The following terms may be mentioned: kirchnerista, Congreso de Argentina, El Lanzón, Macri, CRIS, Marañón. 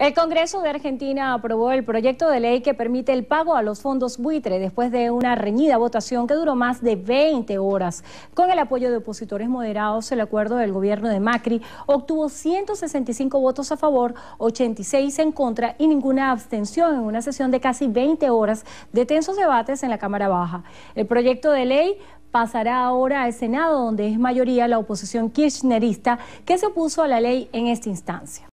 El Congreso de Argentina aprobó el proyecto de ley que permite el pago a los fondos buitre después de una reñida votación que duró más de 20 horas. Con el apoyo de opositores moderados, el acuerdo del gobierno de Macri obtuvo 165 votos a favor, 86 en contra y ninguna abstención en una sesión de casi 20 horas de tensos debates en la Cámara Baja. El proyecto de ley pasará ahora al Senado, donde es mayoría la oposición kirchnerista que se opuso a la ley en esta instancia.